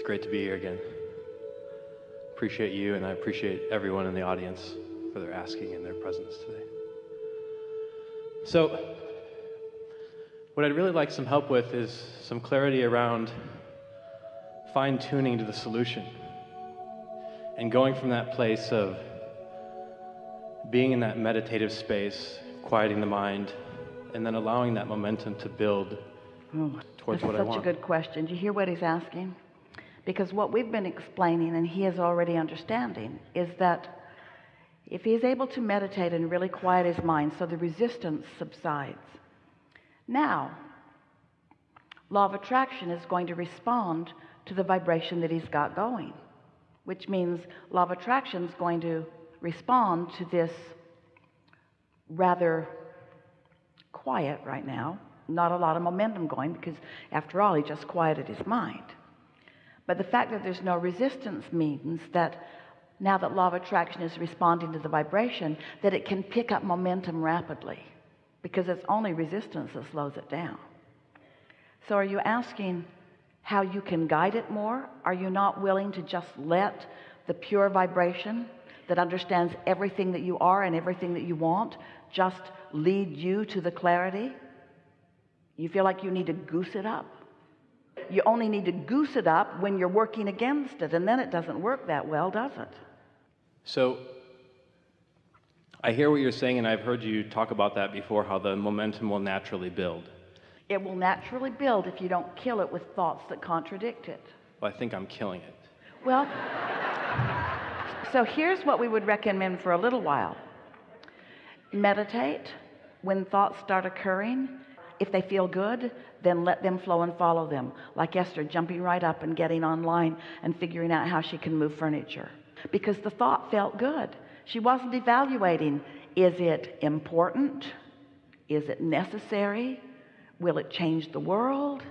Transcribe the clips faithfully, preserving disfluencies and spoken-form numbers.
It's great to be here again. Appreciate you, and I appreciate everyone in the audience for their asking and their presence today. So, what I'd really like some help with is some clarity around fine-tuning to the solution and going from that place of being in that meditative space, quieting the mind, and then allowing that momentum to build mm. towards what I want. That's such a good question. Do you hear what he's asking? Because what we've been explaining, and he is already understanding, is that if he's able to meditate and really quiet his mind, so the resistance subsides. Now, law of attraction is going to respond to the vibration that he's got going, which means law of attraction is going to respond to this rather quiet right now, not a lot of momentum going, because after all, he just quieted his mind. But the fact that there's no resistance means that now that law of attraction is responding to the vibration, that it can pick up momentum rapidly, because it's only resistance that slows it down. So are you asking how you can guide it more? Are you not willing to just let the pure vibration that understands everything that you are and everything that you want just lead you to the clarity? You feel like you need to goose it up. You only need to goose it up when you're working against it, and then it doesn't work that well, does it? So I hear what you're saying, and I've heard you talk about that before, how the momentum will naturally build. It will naturally build if you don't kill it with thoughts that contradict it. Well, I think I'm killing it. Well, so here's what we would recommend for a little while. Meditate. When thoughts start occurring, if they feel good, then let them flow and follow them. Like Esther jumping right up and getting online and figuring out how she can move furniture, because the thought felt good. She wasn't evaluating, is it important? Is it necessary? Will it change the world?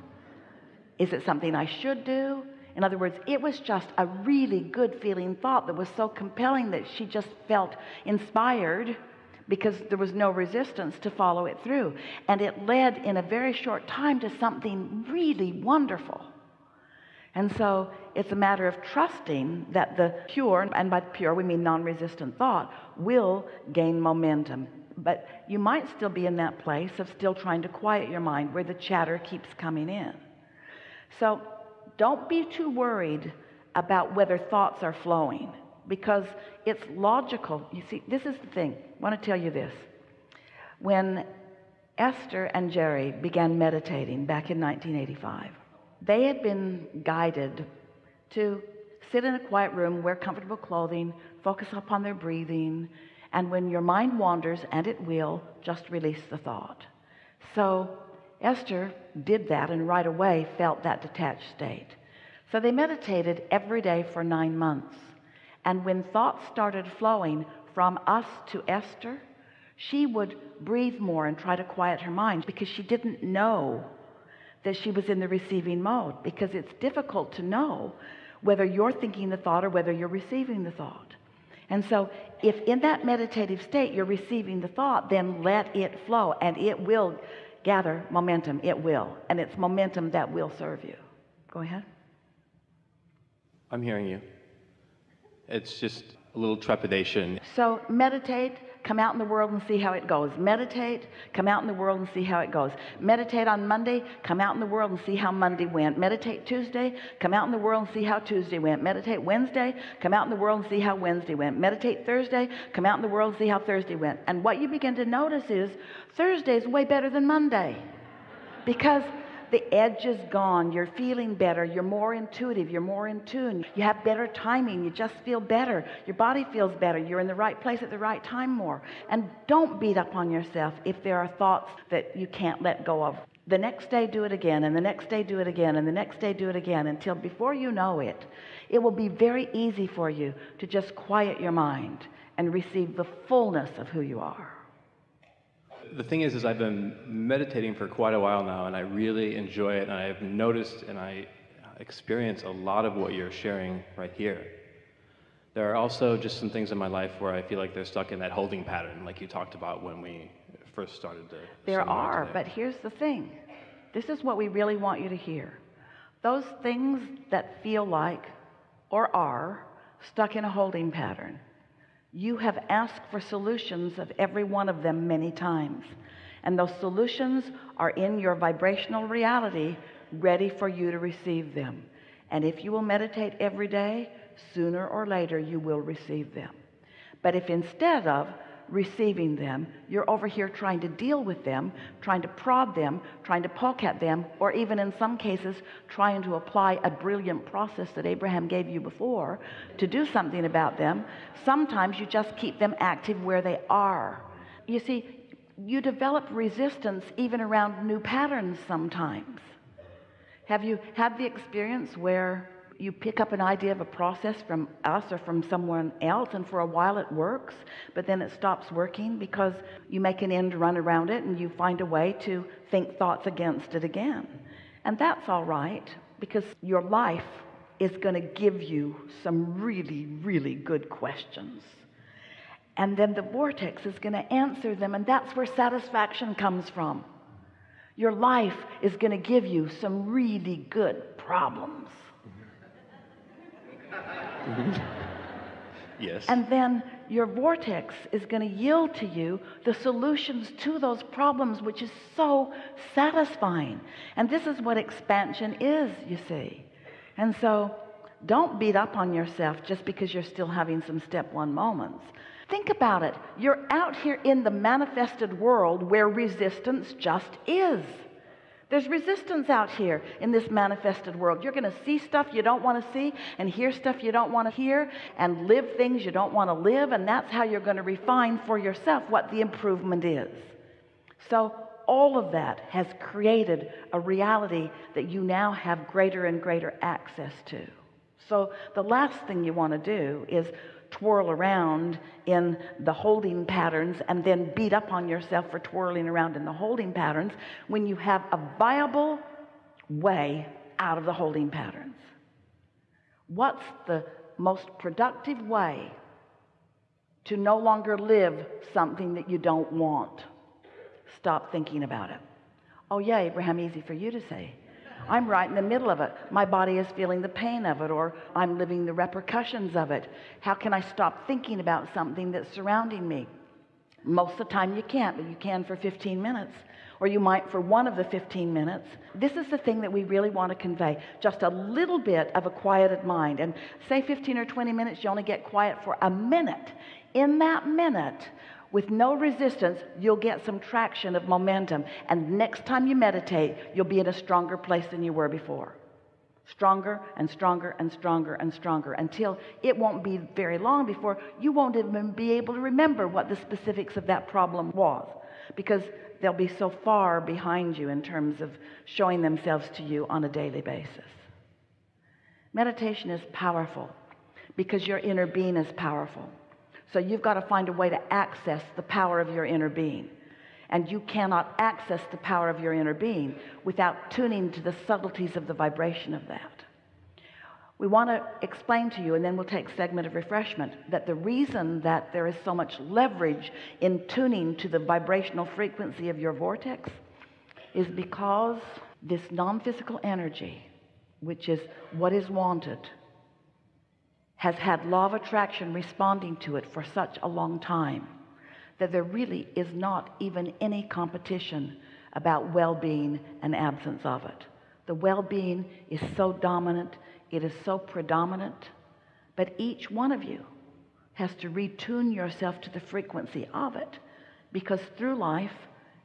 Is it something I should do? In other words, it was just a really good feeling thought that was so compelling that she just felt inspired, because there was no resistance to follow it through. And it led in a very short time to something really wonderful. And so it's a matter of trusting that the pure, and by pure we mean non-resistant thought, will gain momentum. But you might still be in that place of still trying to quiet your mind where the chatter keeps coming in. So don't be too worried about whether thoughts are flowing, because it's logical. You see, this is the thing. I want to tell you this. When Esther and Jerry began meditating back in nineteen eighty-five, they had been guided to sit in a quiet room, wear comfortable clothing, focus upon their breathing, and when your mind wanders, and it will, just release the thought. So Esther did that, and right away felt that detached state. So they meditated every day for nine months. And when thoughts started flowing from us to Esther, she would breathe more and try to quiet her mind, because she didn't know that she was in the receiving mode, because it's difficult to know whether you're thinking the thought or whether you're receiving the thought. And so if in that meditative state you're receiving the thought, then let it flow, and it will gather momentum. It will. And it's momentum that will serve you. Go ahead. I'm hearing you. It's just a little trepidation. So meditate, come out in the world and see how it goes. Meditate, come out in the world and see how it goes. Meditate on Monday, come out in the world and see how Monday went. Meditate Tuesday, come out in the world and see how Tuesday went. Meditate Wednesday, come out in the world and see how Wednesday went. Meditate Thursday, come out in the world and see how Thursday went. And what you begin to notice is Thursday is way better than Monday, because the edge is gone. You're feeling better. You're more intuitive. You're more in tune. You have better timing. You just feel better. Your body feels better. You're in the right place at the right time more. And don't beat up on yourself if there are thoughts that you can't let go of. The next day, do it again, and the next day, do it again, and the next day, do it again, until before you know it, it will be very easy for you to just quiet your mind and receive the fullness of who you are. The thing is, is I've been meditating for quite a while now, and I really enjoy it, and I've noticed and I experience a lot of what you're sharing right here. There are also just some things in my life where I feel like they're stuck in that holding pattern, like you talked about when we first started. The, there are, today. But here's the thing. This is what we really want you to hear. Those things that feel like or are stuck in a holding pattern. You have asked for solutions of every one of them many times, and those solutions are in your vibrational reality, ready for you to receive them. And if you will meditate every day, sooner or later you will receive them. But if instead of receiving them, you're over here trying to deal with them, trying to prod them, trying to poke at them, or even in some cases trying to apply a brilliant process that Abraham gave you before to do something about them, sometimes you just keep them active where they are. You see, you develop resistance even around new patterns sometimes. Have you had the experience where you pick up an idea of a process from us or from someone else, and for a while it works, but then it stops working because you make an end run around it and you find a way to think thoughts against it again? And that's all right, because your life is going to give you some really, really good questions. And then the vortex is going to answer them, and that's where satisfaction comes from. Your life is going to give you some really good problems. Yes. And then your vortex is going to yield to you the solutions to those problems, which is so satisfying. And this is what expansion is, you see. And so don't beat up on yourself just because you're still having some step one moments. Think about it. You're out here in the manifested world where resistance just is. There's resistance out here in this manifested world. You're going to see stuff you don't want to see, and hear stuff you don't want to hear, and live things you don't want to live, and that's how you're going to refine for yourself what the improvement is. So all of that has created a reality that you now have greater and greater access to. So the last thing you want to do is twirl around in the holding patterns and then beat up on yourself for twirling around in the holding patterns when you have a viable way out of the holding patterns. What's the most productive way to no longer live something that you don't want? Stop thinking about it. Oh yeah, Abraham, easy for you to say. I'm right in the middle of it. My body is feeling the pain of it, or I'm living the repercussions of it. How can I stop thinking about something that's surrounding me? Most of the time you can't, but you can for fifteen minutes, or you might for one of the fifteen minutes. This is the thing that we really want to convey, just a little bit of a quieted mind. And say fifteen or twenty minutes, you only get quiet for a minute. In that minute, with no resistance, you'll get some traction of momentum. And next time you meditate, you'll be in a stronger place than you were before. Stronger and stronger and stronger and stronger, until it won't be very long before you won't even be able to remember what the specifics of that problem was, because they'll be so far behind you in terms of showing themselves to you on a daily basis. Meditation is powerful because your inner being is powerful. So you've got to find a way to access the power of your inner being. And you cannot access the power of your inner being without tuning to the subtleties of the vibration of that. We want to explain to you, and then we'll take segment of refreshment, that the reason that there is so much leverage in tuning to the vibrational frequency of your vortex is because this non-physical energy, which is what is wanted, has had law of attraction responding to it for such a long time that there really is not even any competition about well-being and absence of it. The well-being is so dominant, it is so predominant, but each one of you has to retune yourself to the frequency of it, because through life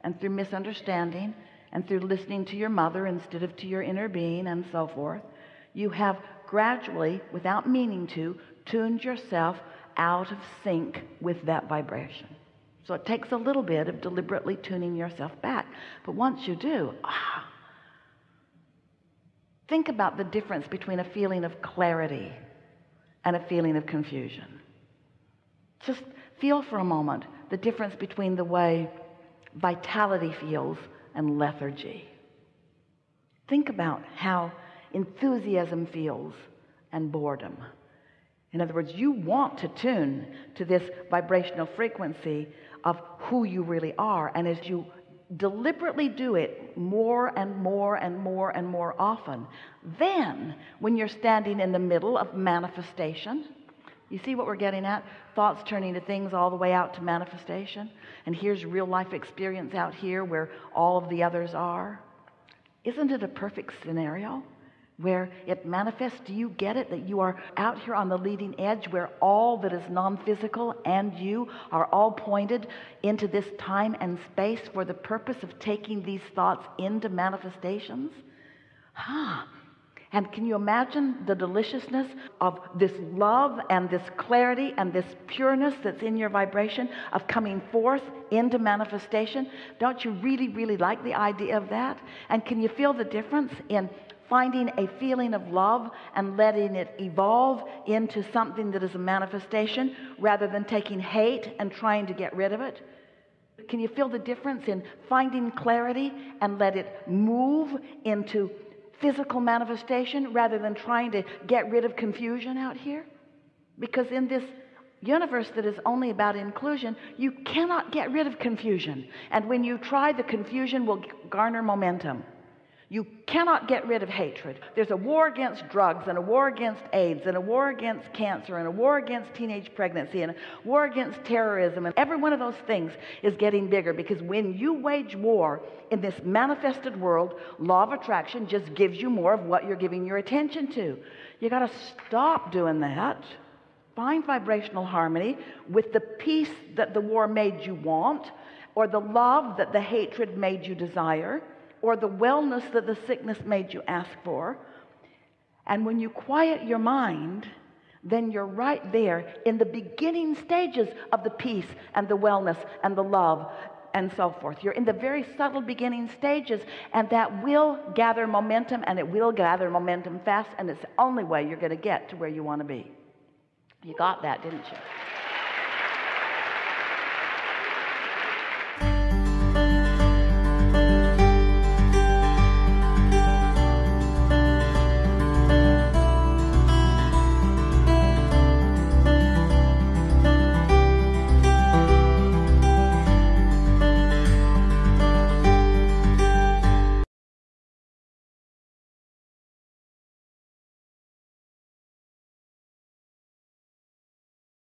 and through misunderstanding and through listening to your mother instead of to your inner being and so forth, you have gradually, without meaning to, tuned yourself out of sync with that vibration. So it takes a little bit of deliberately tuning yourself back. But once you do, ah, think about the difference between a feeling of clarity and a feeling of confusion. Just feel for a moment the difference between the way vitality feels and lethargy. Think about how enthusiasm feels and boredom. In other words, you want to tune to this vibrational frequency of who you really are, and as you deliberately do it more and more and more and more often. Then, when you're standing in the middle of manifestation, you see what we're getting at? Thoughts turning to things all the way out to manifestation. And here's real life experience out here where all of the others are. Isn't it a perfect scenario where it manifests? Do you get it? That you are out here on the leading edge where all that is non-physical and you are all pointed into this time and space for the purpose of taking these thoughts into manifestations? Huh. And can you imagine the deliciousness of this love and this clarity and this pureness that's in your vibration of coming forth into manifestation? Don't you really, really like the idea of that? And can you feel the difference in finding a feeling of love and letting it evolve into something that is a manifestation rather than taking hate and trying to get rid of it? Can you feel the difference in finding clarity and let it move into physical manifestation rather than trying to get rid of confusion out here? Because in this universe that is only about inclusion, you cannot get rid of confusion. And when you try, the confusion will garner momentum. You cannot get rid of hatred. There's a war against drugs and a war against AIDS and a war against cancer and a war against teenage pregnancy and a war against terrorism. And every one of those things is getting bigger, because when you wage war in this manifested world, law of attraction just gives you more of what you're giving your attention to. You got to stop doing that. Find vibrational harmony with the peace that the war made you want, or the love that the hatred made you desire, or the wellness that the sickness made you ask for. And when you quiet your mind, then you're right there in the beginning stages of the peace and the wellness and the love and so forth. You're in the very subtle beginning stages, and that will gather momentum, and it will gather momentum fast, and it's the only way you're going to get to where you want to be. You got that, didn't you?